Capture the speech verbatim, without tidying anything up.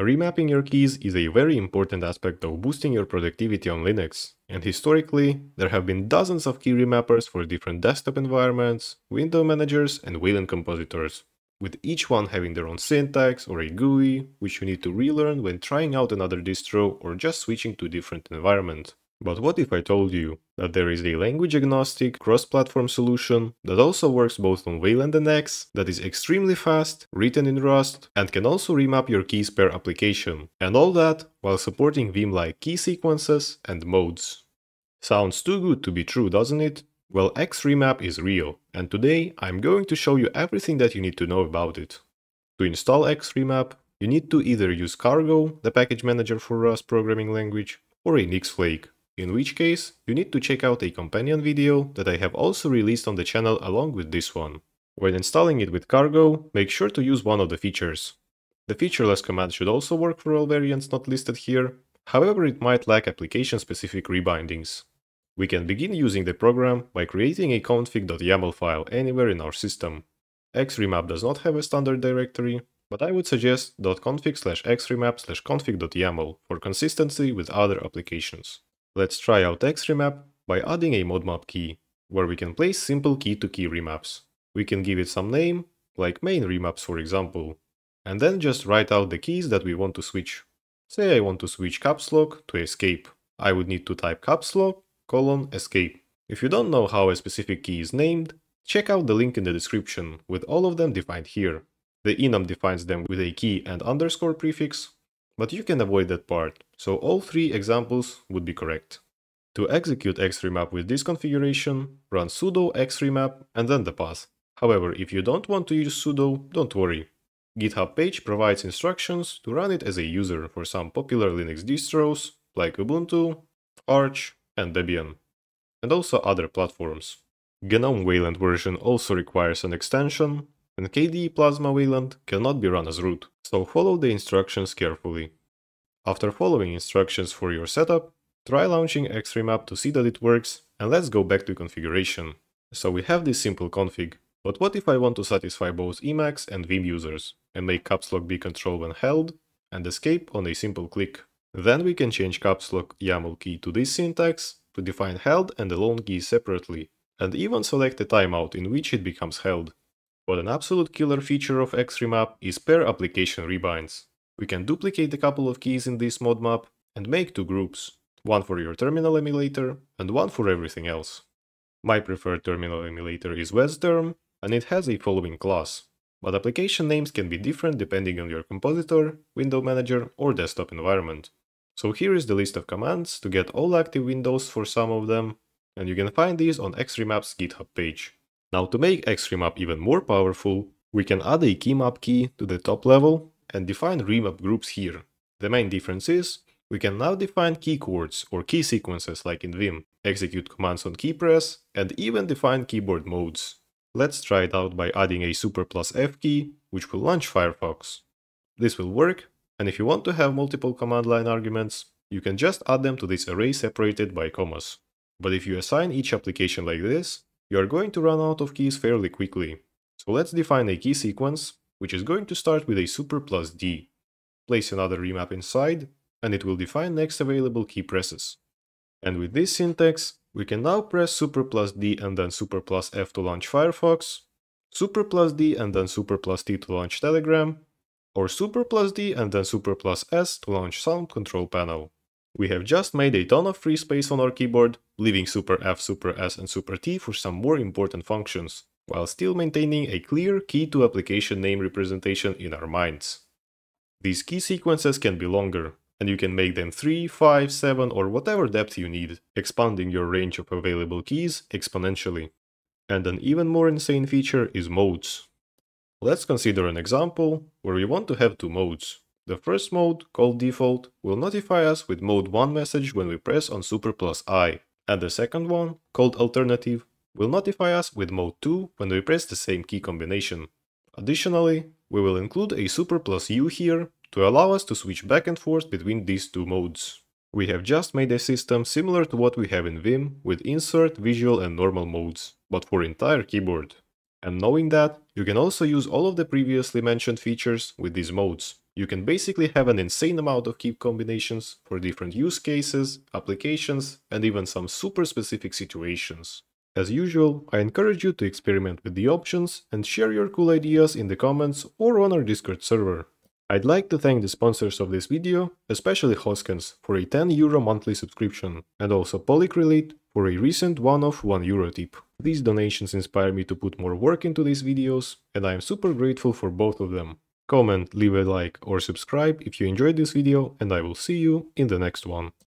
Remapping your keys is a very important aspect of boosting your productivity on Linux, and historically, there have been dozens of key remappers for different desktop environments, window managers and Wayland compositors, with each one having their own syntax or a G U I, which you need to relearn when trying out another distro or just switching to a different environment. But what if I told you that there is a language-agnostic, cross-platform solution that also works both on Wayland and X, that is extremely fast, written in Rust, and can also remap your keys per application, and all that while supporting Vim-like key sequences and modes? Sounds too good to be true, doesn't it? Well, Xremap is real, and today I'm going to show you everything that you need to know about it. To install Xremap, you need to either use Cargo, the package manager for Rust programming language, or a Nix flake. In which case, you need to check out a companion video that I have also released on the channel along with this one. When installing it with Cargo, make sure to use one of the features. The featureless command should also work for all variants not listed here, however it might lack application-specific rebindings. We can begin using the program by creating a config.yaml file anywhere in our system. Xremap does not have a standard directory, but I would suggest .config slash xremap slash config.yaml for consistency with other applications. Let's try out Xremap by adding a modmap key, where we can place simple key-to-key remaps. We can give it some name, like main remaps for example, and then just write out the keys that we want to switch. Say I want to switch caps lock to escape. I would need to type caps lock colon escape. If you don't know how a specific key is named, check out the link in the description, with all of them defined here. The enum defines them with a key and underscore prefix, but you can avoid that part, so all three examples would be correct. To execute Xremap with this configuration, run sudo xremap and then the path. However, if you don't want to use sudo, don't worry. GitHub page provides instructions to run it as a user for some popular Linux distros like Ubuntu, Arch, and Debian, and also other platforms. GNOME Wayland version also requires an extension, and K D E Plasma Wayland cannot be run as root, so follow the instructions carefully. After following instructions for your setup, try launching Xremap to see that it works, and let's go back to configuration. So we have this simple config, but what if I want to satisfy both Emacs and Vim users, and make caps lock be control when held, and escape on a simple click? Then we can change caps lock YAML key to this syntax, to define held and alone key separately, and even select the timeout in which it becomes held. But an absolute killer feature of Xremap is per application rebinds. We can duplicate a couple of keys in this modmap and make two groups, one for your terminal emulator and one for everything else. My preferred terminal emulator is WestTerm, and it has a following class, but application names can be different depending on your compositor, window manager or desktop environment. So here is the list of commands to get all active windows for some of them, and you can find these on Xremap's GitHub page. Now, to make Xremap even more powerful, we can add a keymap key to the top level and define remap groups here. The main difference is, we can now define key chords or key sequences like in Vim, execute commands on keypress, and even define keyboard modes. Let's try it out by adding a super plus F key, which will launch Firefox. This will work, and if you want to have multiple command line arguments, you can just add them to this array separated by commas. But if you assign each application like this, you are going to run out of keys fairly quickly, so let's define a key sequence, which is going to start with a super plus D. Place another remap inside, and it will define next available key presses. And with this syntax, we can now press super plus D and then super plus F to launch Firefox, super plus D and then super plus T to launch Telegram, or super plus D and then super plus S to launch sound control panel. We have just made a ton of free space on our keyboard, leaving super F, super S and super T for some more important functions, while still maintaining a clear key to application name representation in our minds. These key sequences can be longer, and you can make them three, five, seven or whatever depth you need, expanding your range of available keys exponentially. And an even more insane feature is modes. Let's consider an example where we want to have two modes. The first mode, called default, will notify us with mode one message when we press on super plus I, and the second one, called alternative, will notify us with mode two when we press the same key combination. Additionally, we will include a super plus U here to allow us to switch back and forth between these two modes. We have just made a system similar to what we have in Vim with insert, visual and normal modes, but for entire keyboard. And knowing that, you can also use all of the previously mentioned features with these modes, You can basically have an insane amount of key combinations for different use cases, applications, and even some super specific situations. As usual, I encourage you to experiment with the options and share your cool ideas in the comments or on our Discord server. I'd like to thank the sponsors of this video, especially Hoskins for a ten euro monthly subscription, and also Polycrelate for a recent one-off one euro tip. These donations inspire me to put more work into these videos, and I am super grateful for both of them. Comment, leave a like or subscribe if you enjoyed this video, and I will see you in the next one.